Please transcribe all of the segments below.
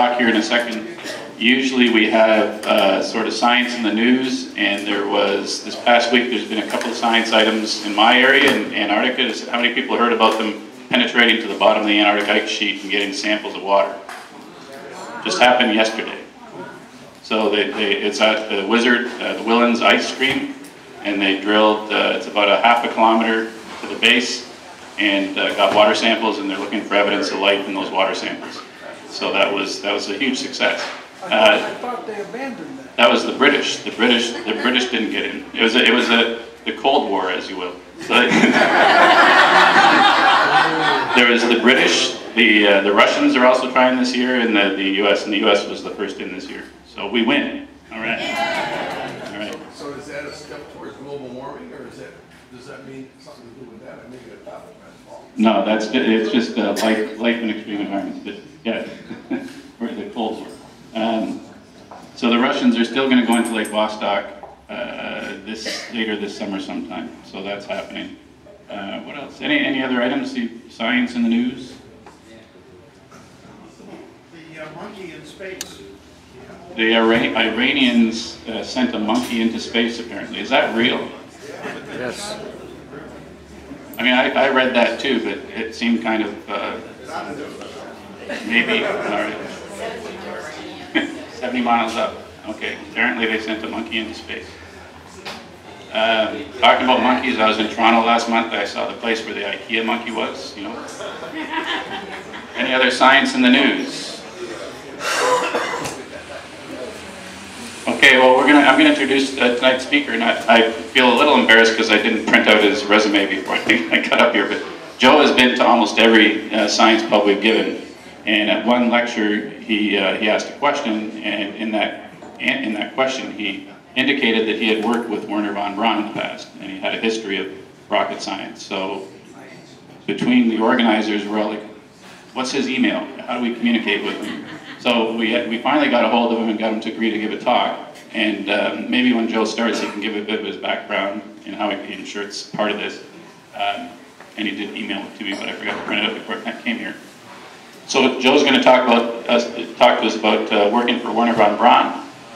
talk here in a second. Usually we have sort of science in the news, and there was, this past week, there's been a couple of science items in my area in Antarctica. How many people heard about them penetrating to the bottom of the Antarctic ice sheet and getting samples of water? Just happened yesterday. So it's at the Wizard, the Willens Ice Stream, and they drilled, it's about a half a kilometer to the base, and got water samples, and they're looking for evidence of life in those water samples. So that was a huge success. I thought they abandoned that. That was the British. The British didn't get in. It was the Cold War, as you will. So there was the British. The Russians are also trying this year, and the U.S. and the U.S. was the first in this year. So we win. All right. Yeah. All right. So is that a step towards global warming, or is that, does that mean something to do with that? I mean, a topic that's false. No, it's just life in extreme environments. But yeah, or the Cold War. So the Russians are still going to go into Lake Vostok later this summer sometime. So that's happening. What else? Any other items? See science in the news? The monkey in space. The Iranians sent a monkey into space. Apparently, is that real? Yes. I mean, I read that too, but it seemed kind of maybe. All right. 70 miles up. Okay, apparently they sent a monkey into space. Talking about monkeys, I was in Toronto last month. I saw the place where the IKEA monkey was, you know. Any other science in the news? Okay, well, I'm gonna introduce tonight's speaker, and I feel a little embarrassed because I didn't print out his resume before I got up here, but Joe has been to almost every science pub we've given. And at one lecture, he asked a question, and in that question, he indicated that he had worked with Wernher von Braun in the past, and he had a history of rocket science. So between the organizers, we're all like, what's his email? How do we communicate with him? So we finally got a hold of him and got him to agree to give a talk. And maybe when Joe starts, he can give a bit of his background and how he ensures part of this. And he did email it to me, but I forgot to print it out before I came here. So Joe's going to talk to us about working for Wernher von Braun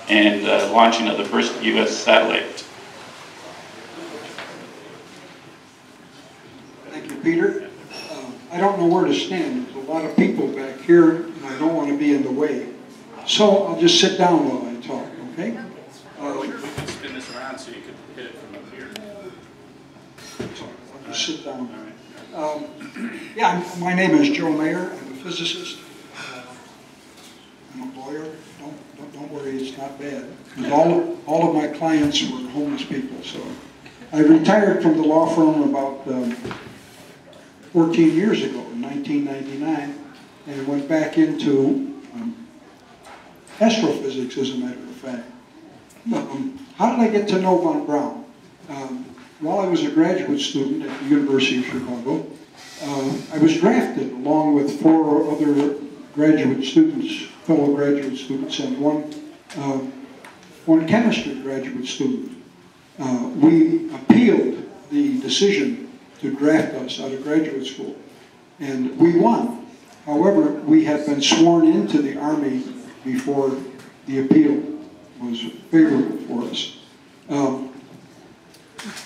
and launching of the first U.S. satellite. Thank you, Peter. I don't know where to stand. There's a lot of people back here, and I don't want to be in the way. So I'll just sit down while I talk, okay? We can spin this around so you can hit it from up here. I'll just sit down. Yeah, my name is Joe Mayer. Physicist, I'm a lawyer. Don't worry, it's not bad. All of my clients were homeless people, so I retired from the law firm about 14 years ago, in 1999, and went back into astrophysics, as a matter of fact. How did I get to know von Braun? While I was a graduate student at the University of Chicago, I was drafted along with four other graduate students, fellow graduate students, and one chemistry graduate student. We appealed the decision to draft us out of graduate school, and we won. However, we had been sworn into the Army before the appeal was favorable for us.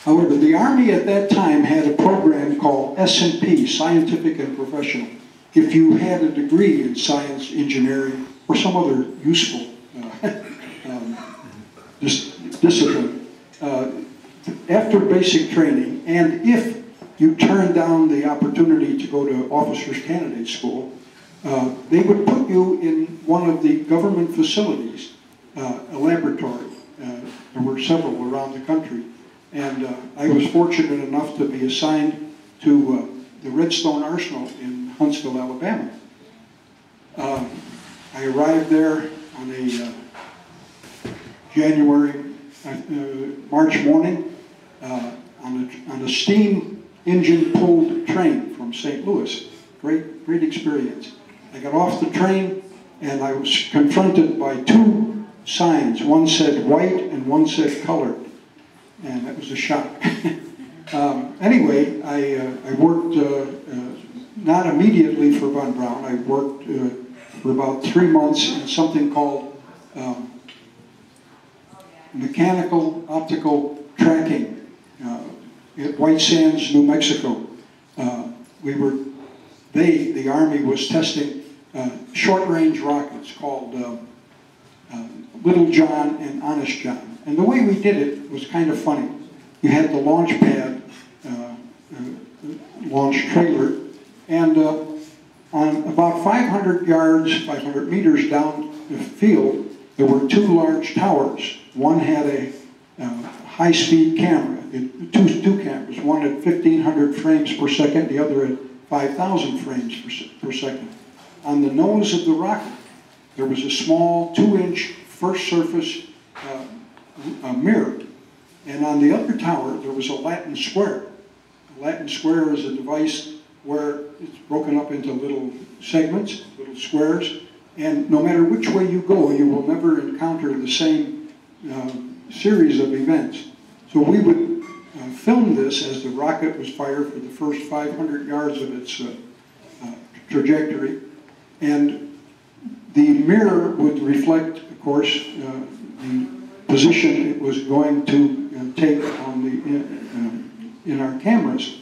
However, the Army at that time had a program called S&P, Scientific and Professional. If you had a degree in science, engineering, or some other useful discipline, after basic training, and if you turned down the opportunity to go to Officers' Candidate School, they would put you in one of the government facilities, a laboratory. There were several around the country. And I was fortunate enough to be assigned to the Redstone Arsenal in Huntsville, Alabama. I arrived there on a March morning on a steam engine-pulled train from St. Louis. Great experience. I got off the train and I was confronted by two signs. One said white and one said colored. And that was a shock. Anyway, I worked not immediately for von Braun. I worked for about 3 months in something called mechanical optical tracking at White Sands, New Mexico. The Army was testing short-range rockets called Little John and Honest John. And the way we did it was kind of funny. You had the launch pad, launch trailer, and on about 500 yards, 500 meters down the field, there were two large towers. One had a high-speed camera, two cameras, one at 1,500 frames per second, the other at 5,000 frames per second. On the nose of the rocket, there was a small 2-inch first surface mirror. And on the other tower, there was a Latin square. A Latin square is a device where it's broken up into little segments, little squares, and no matter which way you go, you will never encounter the same series of events. So we would film this as the rocket was fired for the first 500 yards of its trajectory, and the mirror would reflect, of course, the position it was going to take on the in our cameras.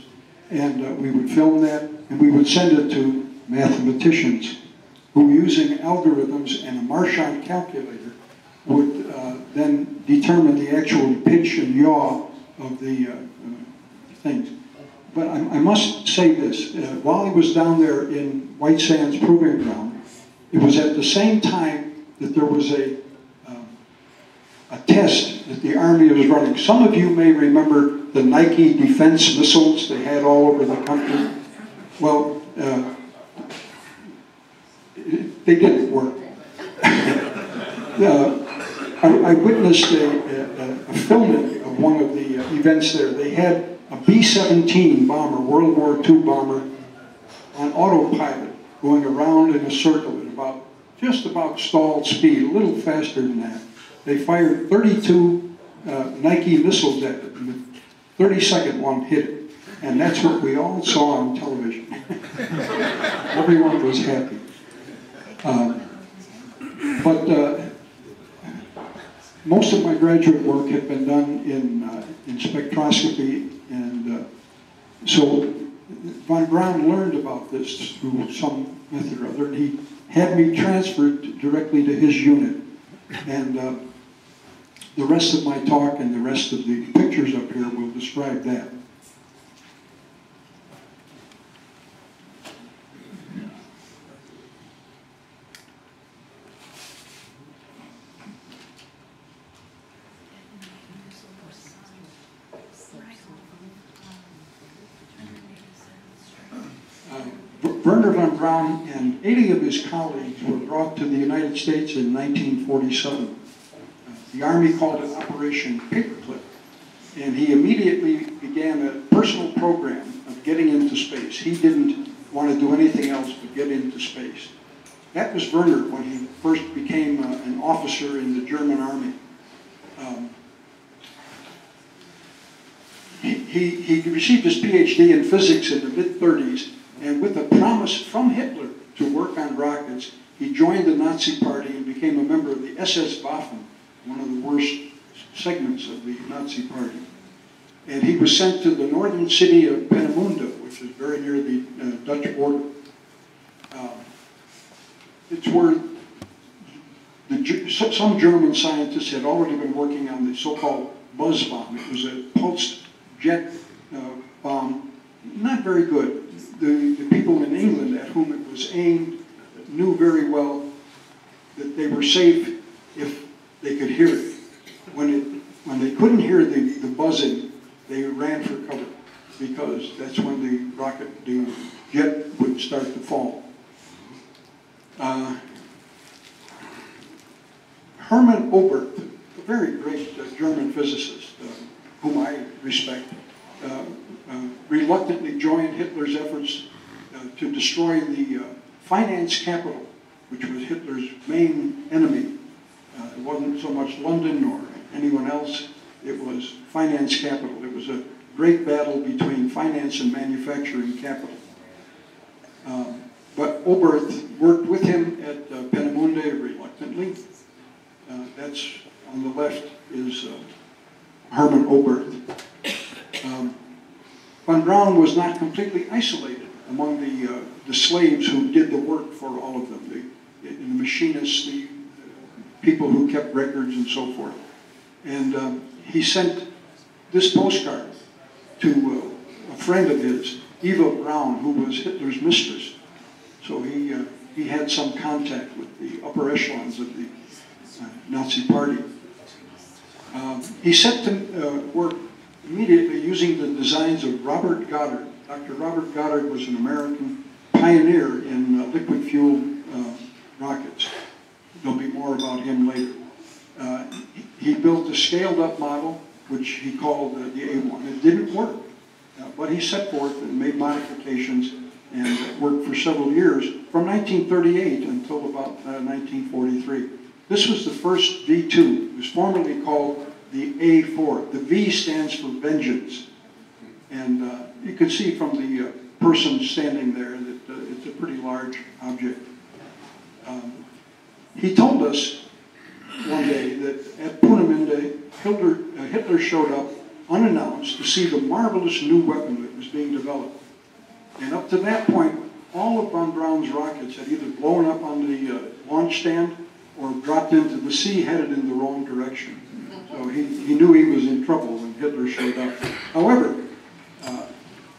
And we would film that, and we would send it to mathematicians who, using algorithms and a Marchand calculator, would then determine the actual pitch and yaw of the things. But I must say this. While I was down there in White Sands Proving Ground, it was at the same time that there was a test that the Army was running. Some of you may remember the Nike defense missiles they had all over the country. Well, they didn't work. I witnessed a filming of one of the events there. They had a B-17 bomber, World War II bomber, on autopilot, going around in a circle at just about stalled speed, a little faster than that. They fired 32 Nike missiles at it, and the 30-second one hit it. And that's what we all saw on television. Everyone was happy. But most of my graduate work had been done in spectroscopy, and so von Braun learned about this through some method or other, and he had me transferred directly to his unit. And the rest of my talk and the rest of the pictures up here will describe that. Wernher von Braun and 80 of his colleagues were brought to the United States in 1947. The Army called it Operation Paperclip, and he immediately began a personal program of getting into space. He didn't want to do anything else but get into space. That was Wernher when he first became an officer in the German Army. He received his PhD in physics in the mid-30s, and with a promise from Hitler to work on rockets, he joined the Nazi Party and became a member of the SS Waffen, one of the worst segments of the Nazi Party. And he was sent to the northern city of Peenemünde, which is very near the Dutch border. It's where some German scientists had already been working on the so-called buzz bomb. It was a pulsed jet bomb, not very good. The people in England at whom it was aimed knew very well that they were safe if they could hear it. When they couldn't hear the buzzing, they ran for cover, because that's when the jet would start to fall. Hermann Oberth, a very great German physicist whom I respect, reluctantly joined Hitler's efforts to destroy the finance capital, which was Hitler's main enemy. It wasn't so much London or anyone else, it was finance capital. It was a great battle between finance and manufacturing capital. But Oberth worked with him at length. That's on the left is Hermann Oberth. Von Braun was not completely isolated among the slaves who did the work for all of them, the machinists, the people who kept records and so forth. And he sent this postcard to a friend of his, Eva Braun, who was Hitler's mistress. So he had some contact with the upper echelons of the Nazi Party. He set to work immediately using the designs of Robert Goddard. Dr. Robert Goddard was an American pioneer in liquid fuel rockets. There'll be more about him later. He built a scaled-up model, which he called the A1. It didn't work, but he set forth and made modifications and worked for several years, from 1938 until about 1943. This was the first V2. It was formerly called the A4. The V stands for vengeance. And you can see from the person standing there that it's a pretty large object. He told us one day that at Peenemünde, Hitler showed up unannounced to see the marvelous new weapon that was being developed. And up to that point, all of von Braun's rockets had either blown up on the launch stand or dropped into the sea headed in the wrong direction. So he knew he was in trouble when Hitler showed up. However,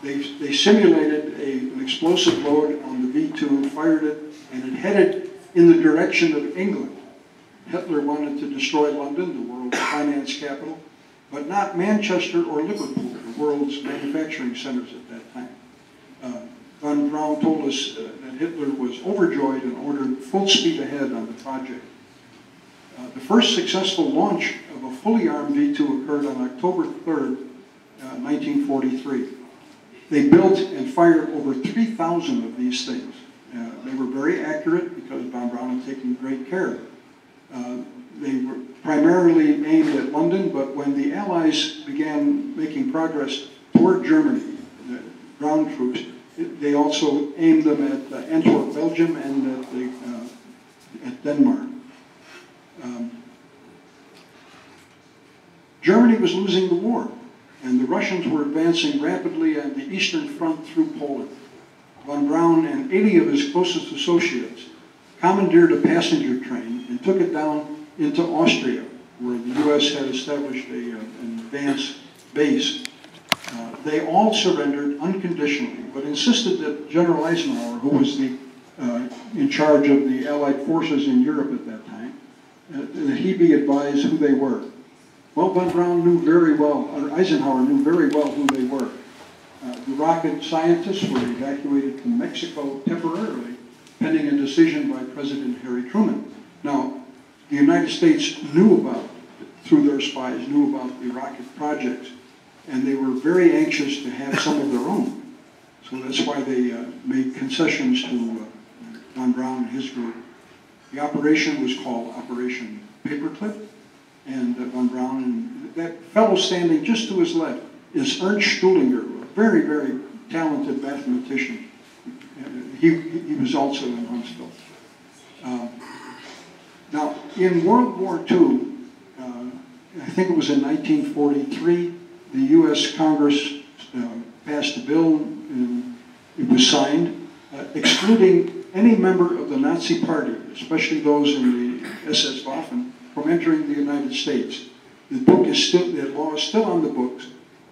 they simulated an explosive load on the V2, fired it, and it headed in the direction of England. Hitler wanted to destroy London, the world's finance capital, but not Manchester or Liverpool, the world's manufacturing centers at that time. Von Braun told us that Hitler was overjoyed and ordered full speed ahead on the project. The first successful launch of a fully armed V2 occurred on October 3rd, 1943. They built and fired over 3,000 of these things. They were very accurate because von Braun had taken great care of it. They were primarily aimed at London, but when the Allies began making progress toward Germany, the ground troops, they also aimed them at Antwerp, Belgium, and at Denmark. Germany was losing the war, and the Russians were advancing rapidly on the Eastern Front through Poland. Von Braun and 80 of his closest associates commandeered a passenger train and took it down into Austria, where the U.S. had established an advance base. They all surrendered unconditionally, but insisted that General Eisenhower, who was in charge of the Allied forces in Europe at that time, that he be advised who they were. Well, von Braun knew very well, or Eisenhower knew very well who they were. The rocket scientists were evacuated to Mexico temporarily, pending a decision by President Harry Truman. Now, the United States knew about, through their spies, knew about the rocket projects, and they were very anxious to have some of their own. So that's why they made concessions to von Braun and his group. The operation was called Operation Paperclip, and von Braun, and that fellow standing just to his left is Ernst Stuhlinger, a very, very talented mathematician. He was also in Huntsville. Now, in World War II, I think it was in 1943, the U.S. Congress passed a bill, and it was signed, excluding any member of the Nazi Party, especially those in the SS Waffen, from entering the United States. That law is still on the books,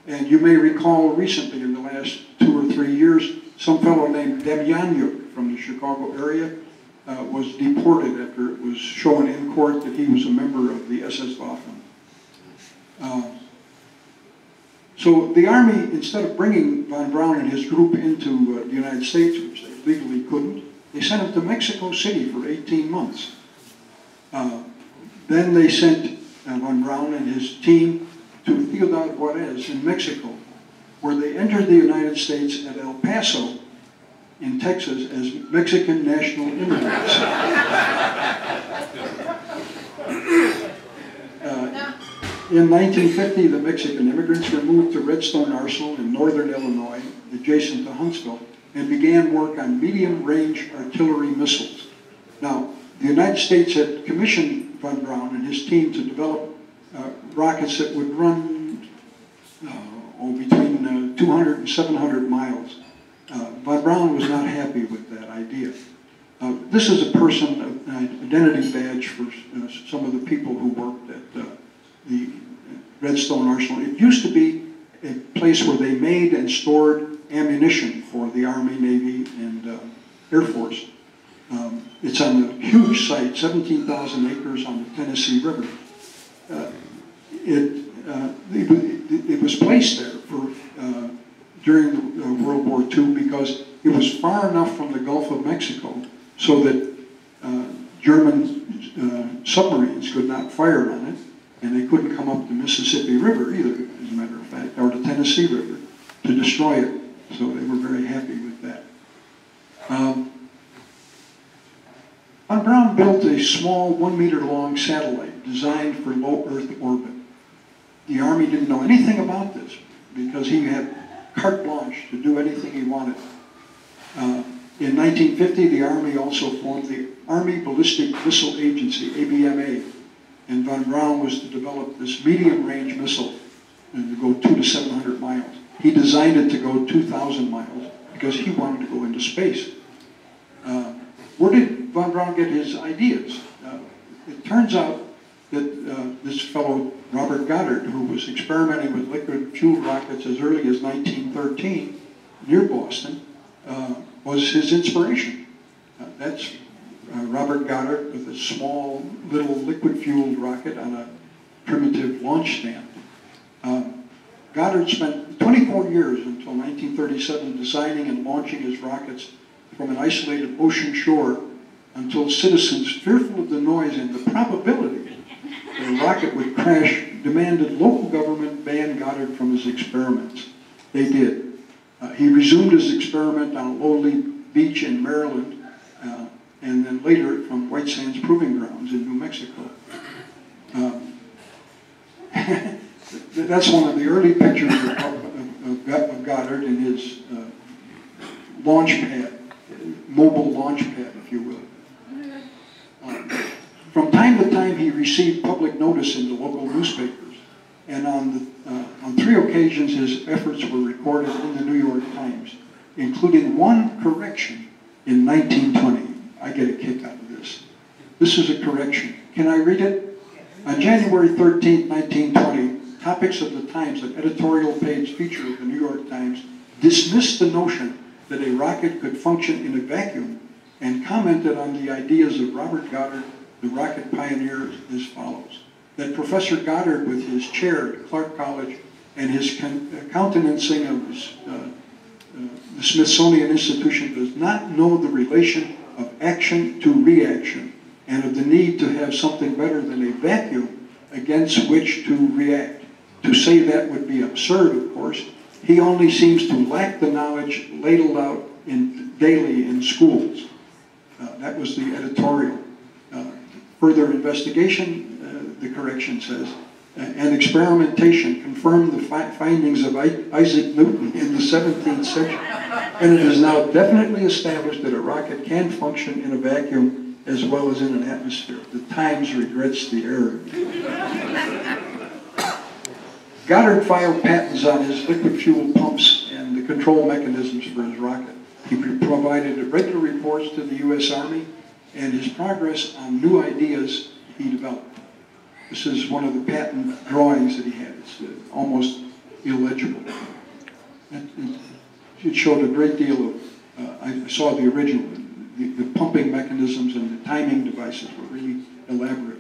and you may recall recently in the last 2 or 3 years, some fellow named Demianuk from the Chicago area was deported after it was shown in court that he was a member of the SS Waffen. So the Army, instead of bringing von Braun and his group into the United States, which they legally couldn't, they sent him to Mexico City for 18 months. Then they sent von Braun and his team to Ciudad Juarez in Mexico, where they entered the United States at El Paso in Texas as Mexican national immigrants. In 1950, the Mexican immigrants were moved to Redstone Arsenal in northern Illinois, adjacent to Huntsville, and began work on medium-range artillery missiles. Now, The United States had commissioned von Braun and his team to develop rockets that would run between 200 and 700 miles. Von Braun was not happy with that idea. This is a person, an identity badge for some of the people who worked at the Redstone Arsenal. It used to be a place where they made and stored ammunition for the Army, Navy, and Air Force. It's on a huge site, 17,000 acres on the Tennessee River. It was placed there for, during World War II because it was far enough from the Gulf of Mexico so that German submarines could not fire on it, and they couldn't come up the Mississippi River either, as a matter of fact, or the Tennessee River, to destroy it. So they were very happy with that. Von Braun built a small 1-meter-long satellite designed for low Earth orbit. The Army didn't know anything about this because he had carte blanche to do anything he wanted. In 1950, the Army also formed the Army Ballistic Missile Agency, ABMA, and von Braun was to develop this medium-range missile and to go 200 to 700 miles. He designed it to go 2,000 miles because he wanted to go into space. Where did von Braun get his ideas? It turns out that this fellow, Robert Goddard, who was experimenting with liquid fuel rockets as early as 1913 near Boston, was his inspiration. That's Robert Goddard with a small little liquid-fueled rocket on a primitive launch stand. Goddard spent 24 years until 1937 designing and launching his rockets from an isolated ocean shore until citizens, fearful of the noise and the probability that a rocket would crash, demanded local government ban Goddard from his experiments. They did. He resumed his experiment on a lonely beach in Maryland, and then later from White Sands Proving Grounds in New Mexico. That's one of the early pictures of Goddard in his launch pad, mobile launch pad, if you will. From time to time, he received public notice in the local newspapers. And on 3 occasions, his efforts were recorded in the New York Times, including one correction in 1920. I get a kick out of this. This is a correction. Can I read it? On January 13, 1920, topics of the Times, an editorial page feature of the New York Times, dismissed the notion that a rocket could function in a vacuum and commented on the ideas of Robert Goddard, the rocket pioneer, as follows. That Professor Goddard, with his chair at Clark College and his countenancing of the Smithsonian Institution, does not know the relation of action to reaction and of the need to have something better than a vacuum against which to react. To say that would be absurd, of course. He only seems to lack the knowledge ladled out daily in schools. That was the editorial. Further investigation, the correction says, and experimentation confirmed the findings of Isaac Newton in the 17th century, and it is now definitely established that a rocket can function in a vacuum as well as in an atmosphere. The Times regrets the error. Goddard filed patents on his liquid fuel pumps and the control mechanisms for his rocket. He provided regular reports to the U.S. Army, and his progress on new ideas he developed. This is one of the patent drawings that he had. It's almost illegible. It showed a great deal of, I saw the original. The pumping mechanisms and the timing devices were really elaborate.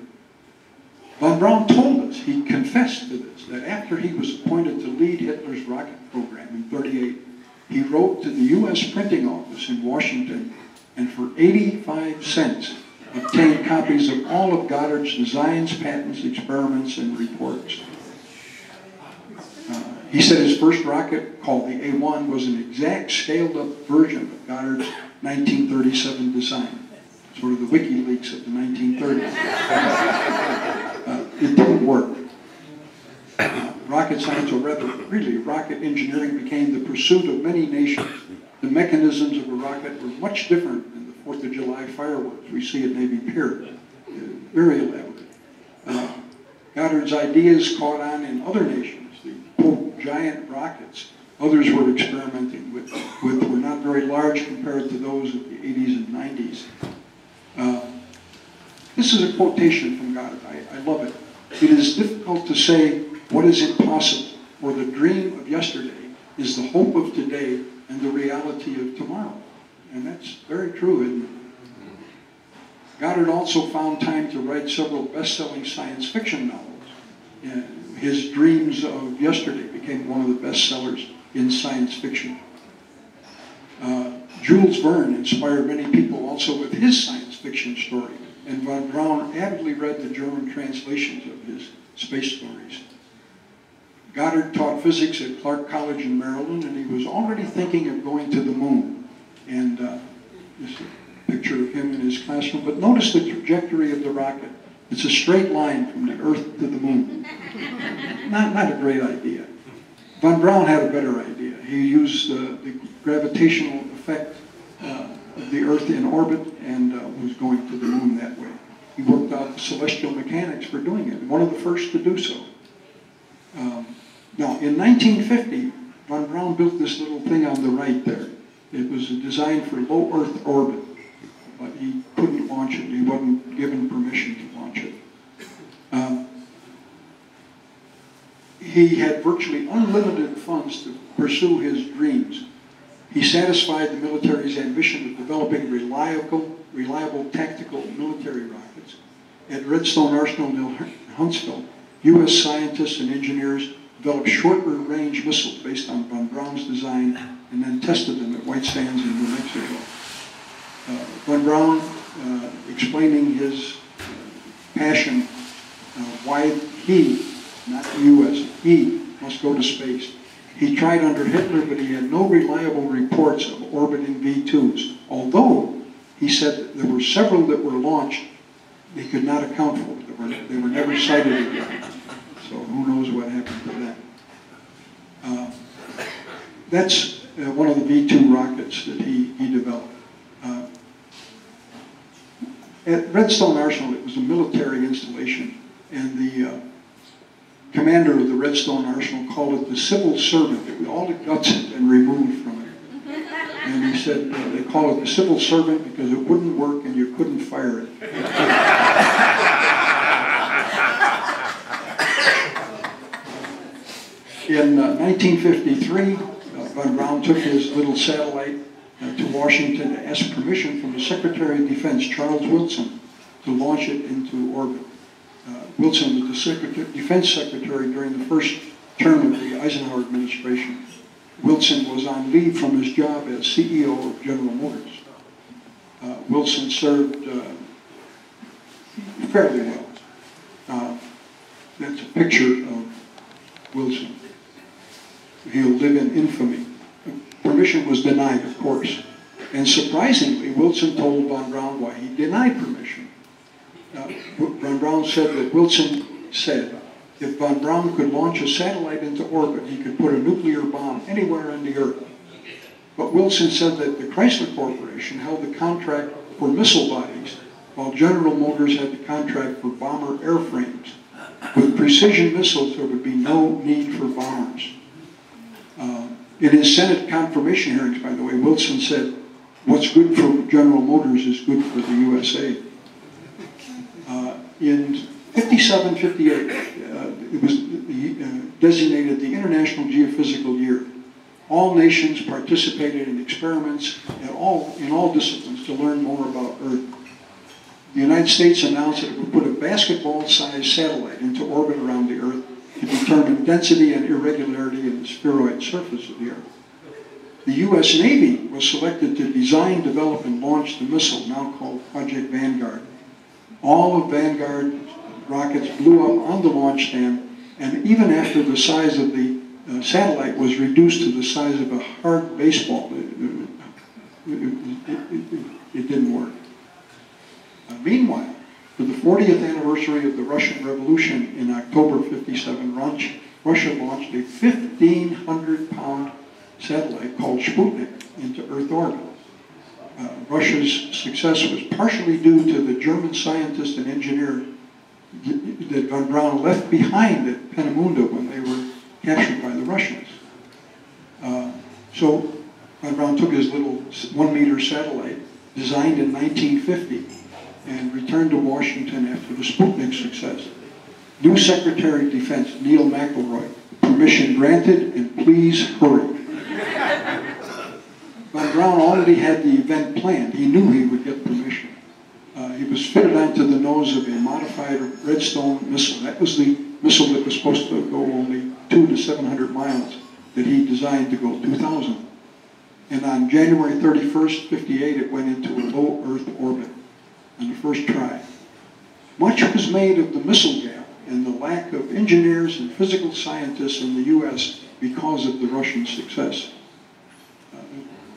Von Braun told us, he confessed to this, that after he was appointed to lead Hitler's rocket program in '38, he wrote to the U.S. printing office in Washington and for 85 cents, obtained copies of all of Goddard's designs, patents, experiments, and reports. He said his first rocket, called the A-1, was an exact scaled-up version of Goddard's 1937 design, sort of the WikiLeaks of the 1930s. It didn't work. Rocket science, or rather, really, rocket engineering became the pursuit of many nations. The mechanisms of a rocket were much different in the 4th of July fireworks. We see at Navy Pier. Very elaborate. Goddard's ideas caught on in other nations. They pulled giant rockets. Others were experimenting with were not very large compared to those of the 80s and 90s. This is a quotation from Goddard. I love it. It is difficult to say what is impossible, for the dream of yesterday is the hope of today and the reality of tomorrow. And that's very true, isn't it? Goddard also found time to write several best-selling science fiction novels. And his Dreams of Yesterday became one of the best sellers in science fiction. Jules Verne inspired many people also with his science fiction story, and von Braun avidly read the German translations of his space stories. Goddard taught physics at Clark College in Maryland, and he was already thinking of going to the moon. And this is a picture of him in his classroom. But notice the trajectory of the rocket. It's a straight line from the Earth to the moon. Not a great idea. Von Braun had a better idea. He used the gravitational effect of the Earth in orbit and was going to the moon that way. He worked out the celestial mechanics for doing it, one of the first to do so. Now, in 1950, von Braun built this little thing on the right there. It was designed for low Earth orbit, but he couldn't launch it. He wasn't given permission to launch it. He had virtually unlimited funds to pursue his dreams. He satisfied the military's ambition of developing reliable tactical military rockets. At Redstone Arsenal near Huntsville, U.S. scientists and engineers developed shorter-range missiles based on von Braun's design and then tested them at White Sands in New Mexico. Von Braun, explaining his passion, why he, not the U.S., he must go to space. He tried under Hitler, but he had no reliable reports of orbiting V-2s, although he said that there were several that were launched he could not account for. They were never sighted again. So who knows what happened to that. That's one of the V-2 rockets that he developed. At Redstone Arsenal, it was a military installation, and the commander of the Redstone Arsenal called it the civil servant. It was all the guts had been removed from it. And he said they call it the civil servant because it wouldn't work and you couldn't fire it. In 1953, von Braun took his little satellite to Washington to ask permission from the Secretary of Defense, Charles Wilson, to launch it into orbit. Wilson was the Defense Secretary during the first term of the Eisenhower administration. Wilson was on leave from his job as CEO of General Motors. Wilson served fairly well. That's a picture of Wilson. He'll live in infamy. Permission was denied, of course. And surprisingly, Wilson told von Braun why he denied permission. Von Braun said that Wilson said if von Braun could launch a satellite into orbit, he could put a nuclear bomb anywhere on the Earth. But Wilson said that the Chrysler Corporation held the contract for missile bodies, while General Motors had the contract for bomber airframes. With precision missiles, there would be no need for bombers. In his Senate confirmation hearings, by the way, Wilson said, what's good for General Motors is good for the USA. In 57, 58, it was designated the International Geophysical Year. All nations participated in experiments in all disciplines to learn more about Earth. The United States announced that it would put a basketball-sized satellite into orbit around the Earth to determine density and irregularity in the spheroid surface of the Earth. The U.S. Navy was selected to design, develop, and launch the missile, now called Project Vanguard. All of Vanguard rockets blew up on the launch stand, and even after the size of the satellite was reduced to the size of a hard baseball, it didn't work. Meanwhile, for the 40th anniversary of the Russian Revolution in October 57, Russia launched a 1,500-pound satellite called Sputnik into Earth orbit. Russia's success was partially due to the German scientist and engineer that von Braun left behind at Peenemünde when they were captured by the Russians. So von Braun took his little 1-meter satellite, designed in 1950, and returned to Washington after the Sputnik success. New Secretary of Defense, Neil McElroy, permission granted, and please hurry. Von Braun already had the event planned. He knew he would get permission. He was fitted onto the nose of a modified Redstone missile. That was the missile that was supposed to go only 200 to 700 miles, that he designed to go 2,000. And on January 31st, 58, it went into a low Earth orbit on the first try. Much was made of the missile gap and the lack of engineers and physical scientists in the U.S. because of the Russian success.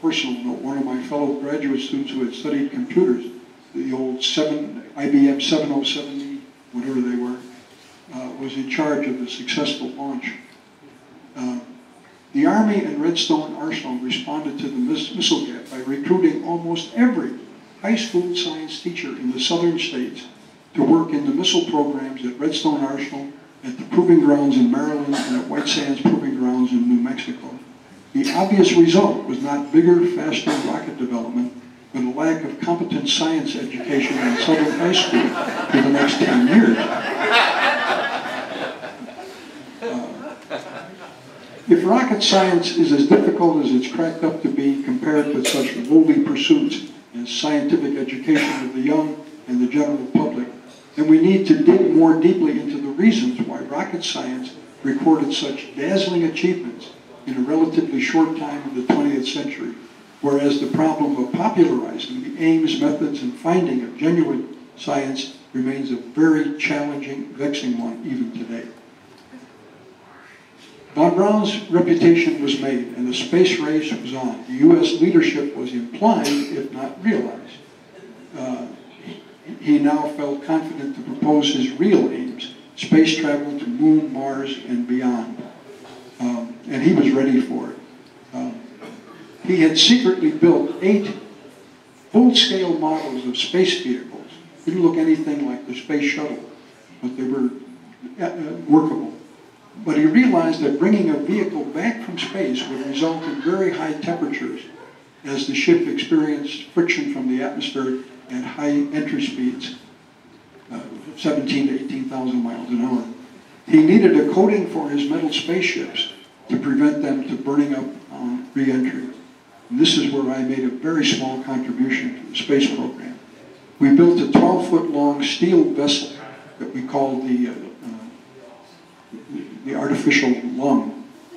Personal note, one of my fellow graduate students who had studied computers, the old IBM 7070, whatever they were, was in charge of the successful launch. The Army and Redstone Arsenal responded to the missile gap by recruiting almost every high school science teacher in the southern states to work in the missile programs at Redstone Arsenal, at the proving grounds in Maryland, and at White Sands proving grounds in New Mexico. The obvious result was not bigger, faster rocket development, but a lack of competent science education in southern high school for the next 10 years. If rocket science is as difficult as it's cracked up to be compared with such lowly pursuits as scientific education of the young and the general public, then we need to dig more deeply into the reasons why rocket science recorded such dazzling achievements in a relatively short time of the 20th century, whereas the problem of popularizing the aims, methods, and finding of genuine science remains a very challenging, vexing one even today. Von Braun's reputation was made, and the space race was on. The U.S. leadership was implied, if not realized. He now felt confident to propose his real aims, space travel to Moon, Mars, and beyond. And he was ready for it. He had secretly built 8 full-scale models of space vehicles. Didn't look anything like the space shuttle, but they were workable. But he realized that bringing a vehicle back from space would result in very high temperatures, as the ship experienced friction from the atmosphere at high entry speeds, 17,000 to 18,000 miles an hour. He needed a coating for his metal spaceships to prevent them from burning up on re-entry. And this is where I made a very small contribution to the space program. We built a 12-foot-long steel vessel that we called the artificial lung,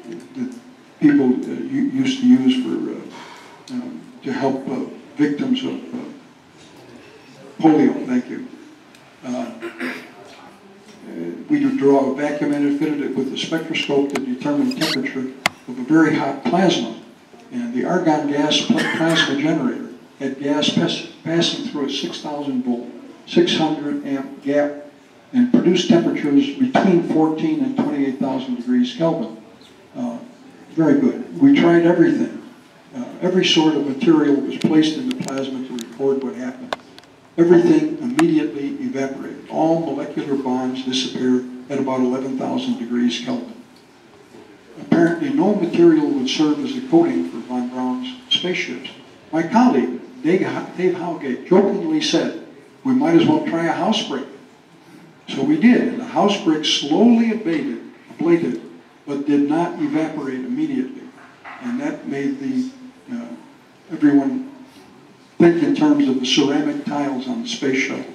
that people used to use for to help victims of polio. Thank you. We would draw a vacuum and fitted it with a spectroscope to determine temperature of a very hot plasma. And the argon gas plasma generator had gas passing through a 6,000-volt, 600-amp gap, and produced temperatures between 14 and 28,000 degrees Kelvin. Very good. We tried everything. Every sort of material was placed in the plasma to record what happened. Everything immediately evaporated. All molecular bonds disappeared at about 11,000 degrees Kelvin. Apparently no material would serve as a coating for von Braun's spaceships. My colleague, Dave Halgate, jokingly said, we might as well try a house brick. So we did, and the house brick slowly ablated, but did not evaporate immediately. And that made everyone think in terms of the ceramic tiles on the space shuttles.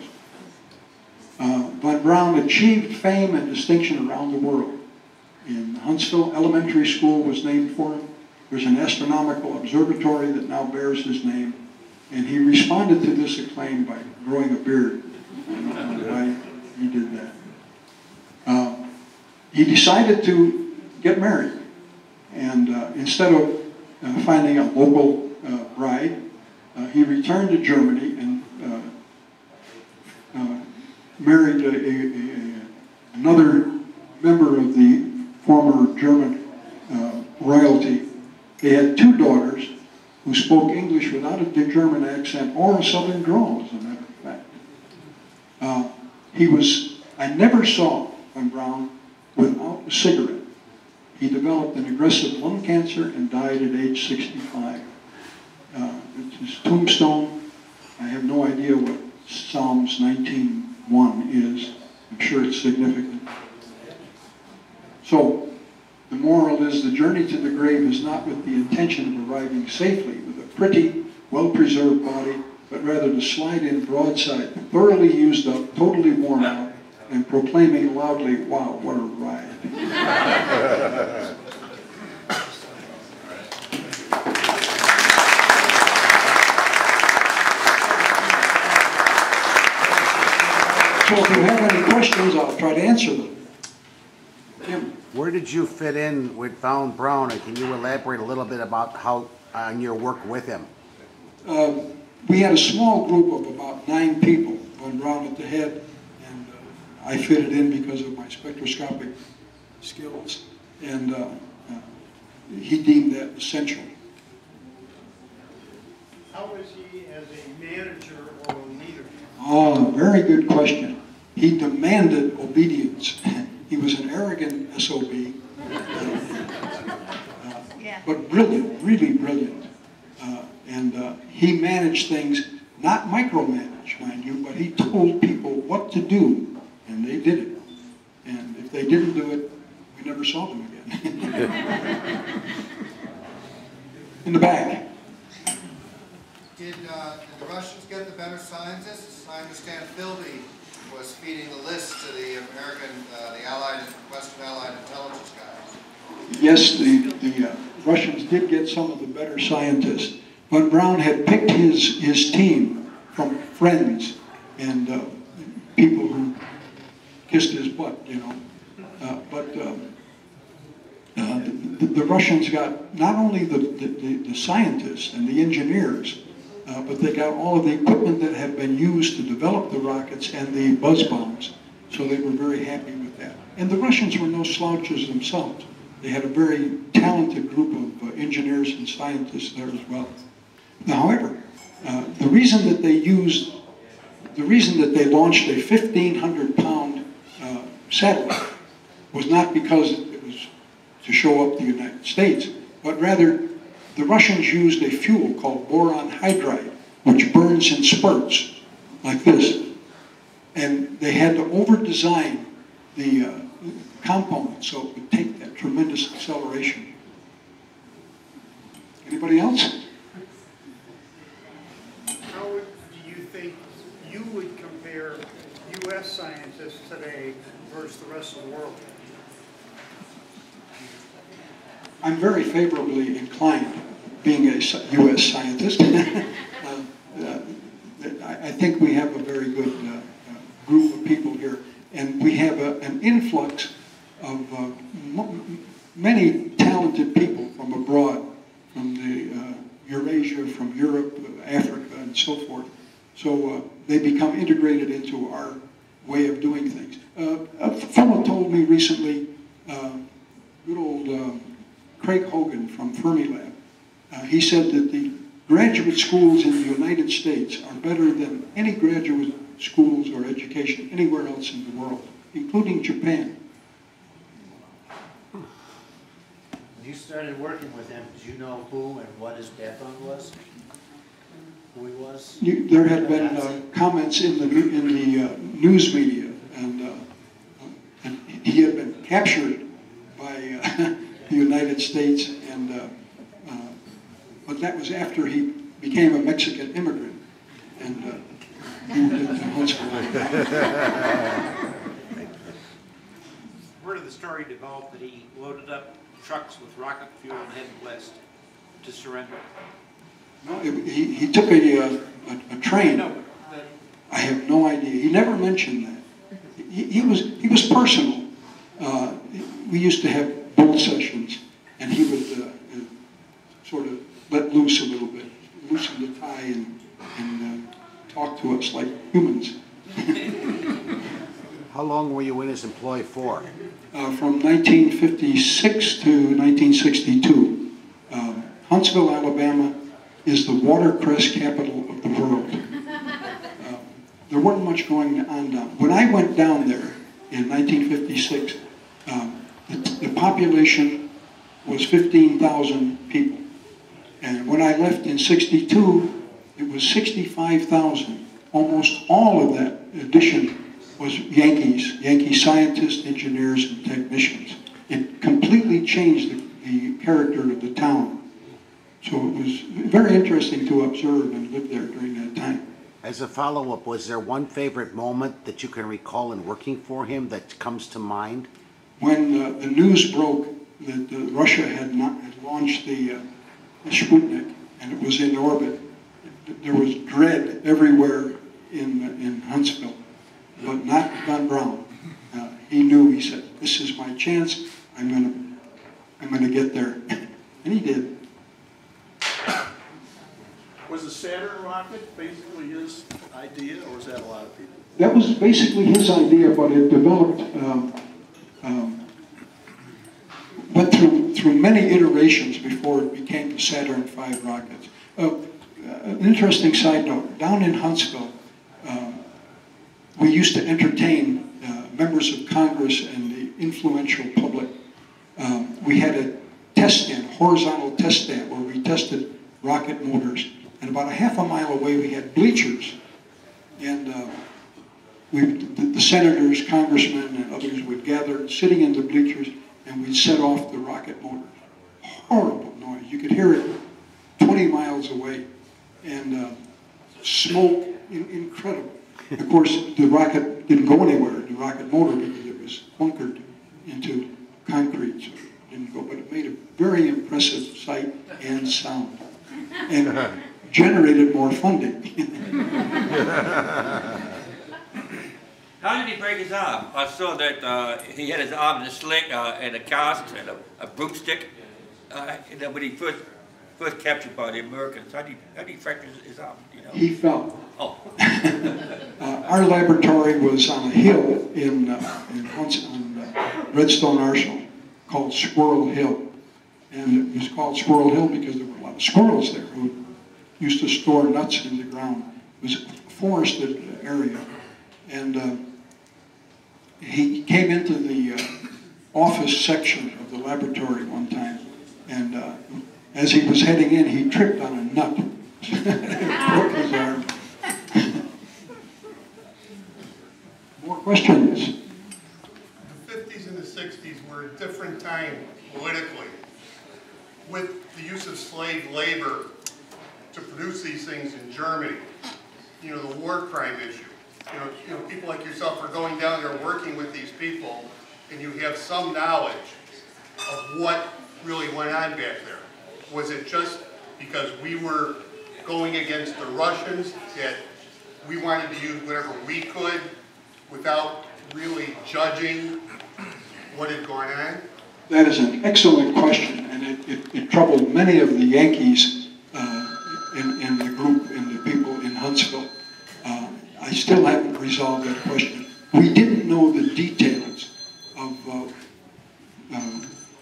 Von Braun achieved fame and distinction around the world. In Huntsville, elementary school was named for him. There's an astronomical observatory that now bears his name. And he responded to this acclaim by growing a beard. He did that. He decided to get married, and instead of finding a local bride, he returned to Germany and married another member of the former German royalty. They had 2 daughters, who spoke English without a German accent or a Southern drawl, as a matter of fact. I never saw Von Braun without a cigarette. He developed an aggressive lung cancer and died at age 65. It's his tombstone. I have no idea what Psalms 19:1 is. I'm sure it's significant. So, the moral is the journey to the grave is not with the intention of arriving safely with a pretty, well-preserved body, but rather to slide in broadside, thoroughly used up, totally worn out, and proclaiming loudly, wow, what a ride. So if you have any questions, I'll try to answer them. Jim? Where did you fit in with Von Braun, and can you elaborate a little bit about how on your work with him? We had a small group of about 9 people, Von Braun at the head, and I fitted in because of my spectroscopic skills, and he deemed that essential. How was he as a manager or a leader? Oh, very good question. He demanded obedience. He was an arrogant SOB, but brilliant, really brilliant. He managed things, not micromanaged, mind you, but he told people what to do, and they did it. And if they didn't do it, we never saw them again. In the back. Did the Russians get the better scientists? I understand Philby was feeding the list to the American, the Allied, Western Allied intelligence guys. Yes, the Russians did get some of the better scientists. Von Braun had picked his team from friends and people who kissed his butt, you know. The Russians got not only the scientists and the engineers, but they got all of the equipment that had been used to develop the rockets and the buzz bombs. So they were very happy with that. And the Russians were no slouches themselves. They had a very talented group of engineers and scientists there as well. Now, however, the reason that they launched a 1,500-pound satellite was not because it was to show up the United States, but rather the Russians used a fuel called boron hydride, which burns in spurts, like this. And they had to over-design the component so it would take that tremendous acceleration. Anybody else? How do you think you would compare U.S. scientists today versus the rest of the world? I'm very favorably inclined, being a U.S. scientist. I think we have a very good group of people here, and we have an influx of many talented people from abroad, from the Eurasia, from Europe, Africa, and so forth. So they become integrated into our way of doing things. A fellow told me recently, good old Craig Hogan from Fermilab, he said that the graduate schools in the United States are better than any graduate schools or education anywhere else in the world, including Japan. When you started working with him, did you know who and what his background was? Who he was? There had been comments in the news media, and he had been captured by the United States, and but that was after he became a Mexican immigrant, and moved into Huntsville. Where did the story develop that he loaded up trucks with rocket fuel and headed west to surrender? No, he took a train. No, I have no idea. He never mentioned that. He was personal. We used to have bull sessions, and he would sort of let loose a little bit, loosen the tie, and talk to us like humans. How long were you in his employ for? From 1956 to 1962. Huntsville, Alabama, is the watercress capital of the world. There wasn't much going on down. When I went down there in 1956, the population was 15,000 people. And when I left in 62, it was 65,000. Almost all of that addition was Yankees, Yankee scientists, engineers, and technicians. It completely changed the character of the town. So it was very interesting to observe and live there during that time. As a follow-up, was there one favorite moment that you can recall in working for him that comes to mind? When the news broke that Russia had launched the Sputnik and it was in orbit, there was dread everywhere in Huntsville, but not Von Braun. He knew. He said, "This is my chance. I'm gonna get there," and he did. Was the Saturn rocket basically his idea, or was that a lot of people? That was basically his idea, but it developed. Went through many iterations before it became the Saturn V rockets. An interesting side note, down in Huntsville, we used to entertain members of Congress and the influential public. We had a test stand, horizontal test stand, where we tested rocket motors. And about a half a mile away, we had bleachers. And the senators, congressmen, and others would gather sitting in the bleachers, and we'd set off the rocket motors. Horrible noise. You could hear it 20 miles away. And smoke, incredible. Of course, the rocket didn't go anywhere, the rocket motor, because it was bunkered into concrete, so it didn't go. But it made a very impressive sight and sound, and generated more funding. How did he break his arm? I saw that he had his arm in a sling and a cast and a broomstick. When he first captured by the Americans, how did he fracture his arm? You know? He fell. Oh. Our laboratory was on a hill in Redstone Arsenal called Squirrel Hill. And it was called Squirrel Hill because there were a lot of squirrels there who used to store nuts in the ground. It was a forested area. And he came into the office section of the laboratory one time, and as he was heading in, he tripped on a nut. Broke his arm. More questions? The 50s and the 60s were a different time politically. With the use of slave labor to produce these things in Germany, you know, the war crime issue. You know, people like yourself are going down there working with these people, and you have some knowledge of what really went on back there. Was it just because we were going against the Russians that we wanted to use whatever we could without really judging what had gone on? That is an excellent question, and it troubled many of the Yankees in the group and the people in Huntsville. I still haven't resolved that question. We didn't know the details of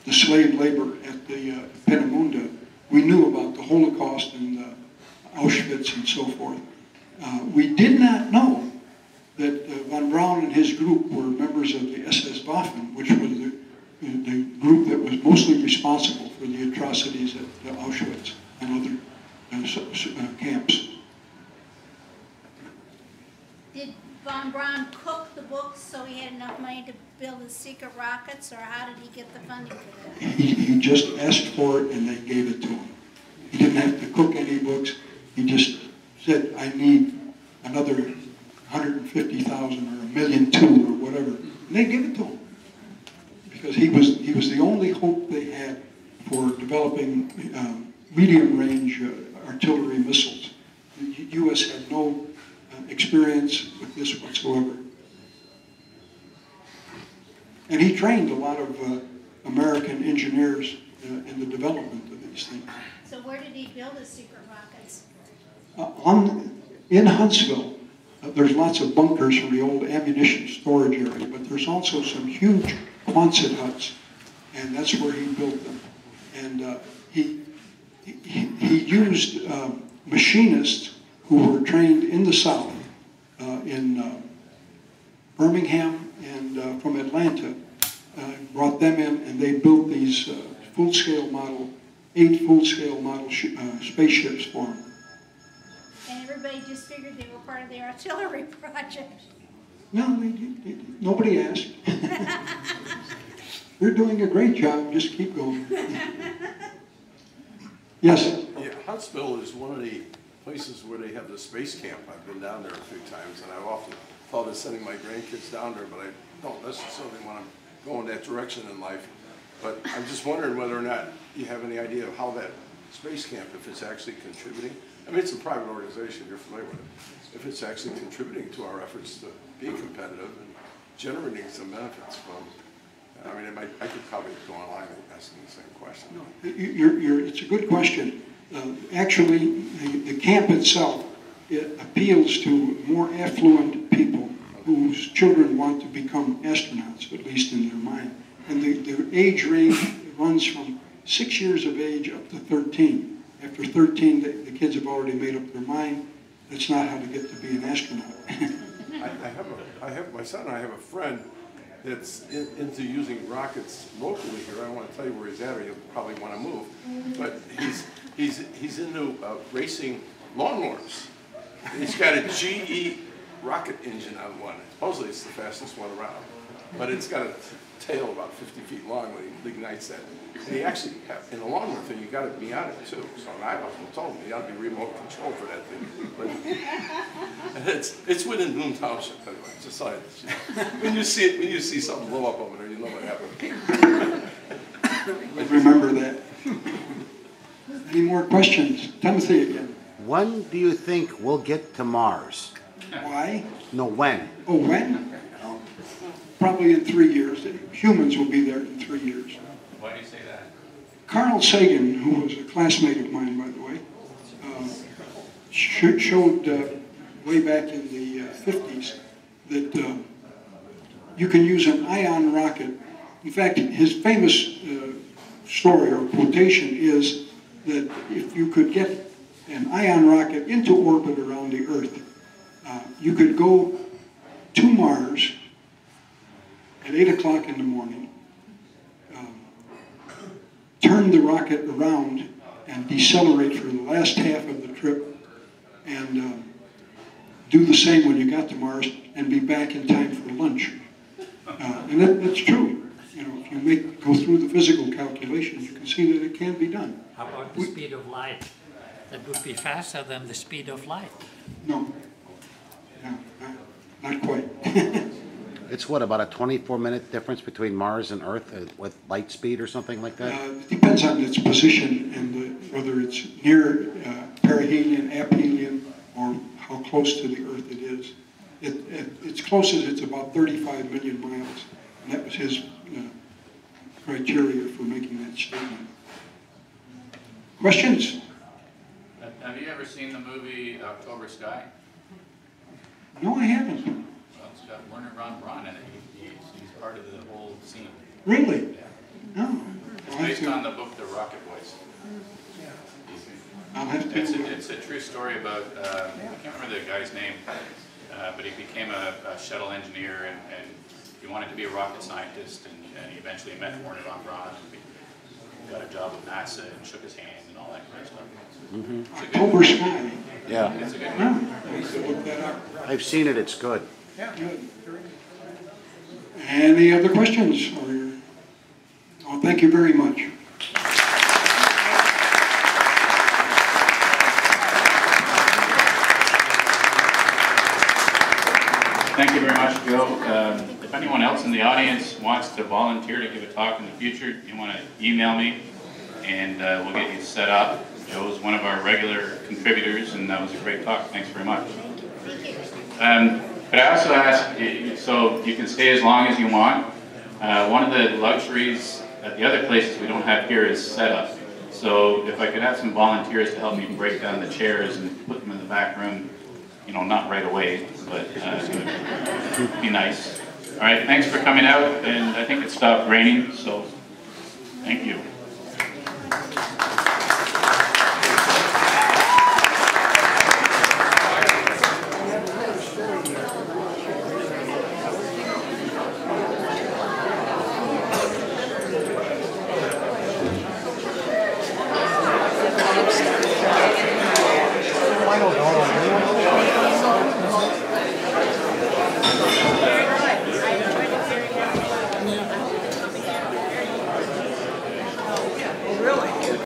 the slave labor at the Peenemünde. We knew about the Holocaust and Auschwitz and so forth. We did not know that Von Braun and his group were members of the SS Waffen, which was the group that was mostly responsible for the atrocities at Auschwitz and other camps. Did Von Braun cook the books so he had enough money to build his secret rockets, or how did he get the funding for that? He just asked for it and they gave it to him. He didn't have to cook any books. He just said, I need another 150,000 or $1,200,000 or whatever. And they gave it to him. Because he was the only hope they had for developing medium-range artillery missiles. The U.S. had no experience with this whatsoever. And he trained a lot of American engineers in the development of these things. So where did he build his secret rockets? In Huntsville, there's lots of bunkers from the old ammunition storage area, but there's also some huge Quonset huts, and that's where he built them. And he he used machinists who were trained in the South, in Birmingham and from Atlanta, brought them in, and they built these full-scale model, 8 full-scale model spaceships for them. And everybody just figured they were part of the artillery project. No, they, nobody asked. You're doing a great job, just keep going. Yes? Yeah, Huntsville is one of the places where they have the space camp. I've been down there a few times, and I've often thought of sending my grandkids down there, but I don't necessarily want to go in that direction in life. But I'm just wondering whether or not you have any idea of how that space camp, if it's actually contributing. I mean, it's a private organization, you're familiar with it. If it's actually contributing to our efforts to be competitive and generating some benefits from, I mean, it might, I could probably go online and ask them the same question. No, it's a good question. Actually, the camp itself, it appeals to more affluent people whose children want to become astronauts, at least in their mind. And the age range runs from 6 years of age up to 13. After 13, the kids have already made up their mind. That's not how to get to be an astronaut. I have a friend that's into using rockets locally here. I don't want to tell you where he's at, or you'll probably want to move. But he's into racing lawnmowers. He's got a GE rocket engine on one. Supposedly it's the fastest one around. But it's got a tail about 50 feet long when he ignites that. And he actually, in the lawnmower thing, you got to be on it too. So I often told him, you ought to be remote control for that thing. But, and it's within Boone Township anyway. Just like, you know, when you see something blow up over there, you know what happened. Remember that. Any more questions? Timothy again. When do you think we'll get to Mars? Why? No, when. Oh, when? Probably in 3 years. Humans will be there in 3 years. Why do you say that? Carl Sagan, who was a classmate of mine, by the way, showed way back in the 50s that you can use an ion rocket. In fact, his famous story or quotation is that if you could get an ion rocket into orbit around the Earth, you could go to Mars at 8 o'clock in the morning, turn the rocket around and decelerate for the last half of the trip, and do the same when you got to Mars and be back in time for lunch. And that's true. You know, if you go through the physical calculations, you can see that it can be done. How about the speed of light? That would be faster than the speed of light. No. No, not quite. It's what, about a 24-minute difference between Mars and Earth with light speed or something like that? It depends on its position and whether it's near perihelion, aphelion, or how close to the Earth it is. It's closest, it's about 35 million miles. And that was his criteria for making that statement. Questions? Have you ever seen the movie October Sky? No, I haven't. It's got Wernher von Braun in it. He's part of the whole scene. Really? Yeah. No. It's based on the book, The Rocket Boys. Yeah. It's a true story about, I can't remember the guy's name, but he became a shuttle engineer and he wanted to be a rocket scientist, and he eventually met Wernher von Braun and got a job with NASA and shook his hand and all that kind of stuff. Mm-hmm. October Sky. Yeah. It's a good one. I've seen it. It's good. Yeah. Good. Any other questions? Oh, thank you very much. Thank you very much, Joe. If anyone else in the audience wants to volunteer to give a talk in the future, you want to email me, and we'll get you set up. Joe's one of our regular contributors, and that was a great talk. Thanks very much. But I also ask, so you can stay as long as you want. One of the luxuries at the other places we don't have here is setup. So if I could have some volunteers to help me break down the chairs and put them in the back room, you know, not right away, but it would be nice. All right, thanks for coming out, and I think it stopped raining, so thank you.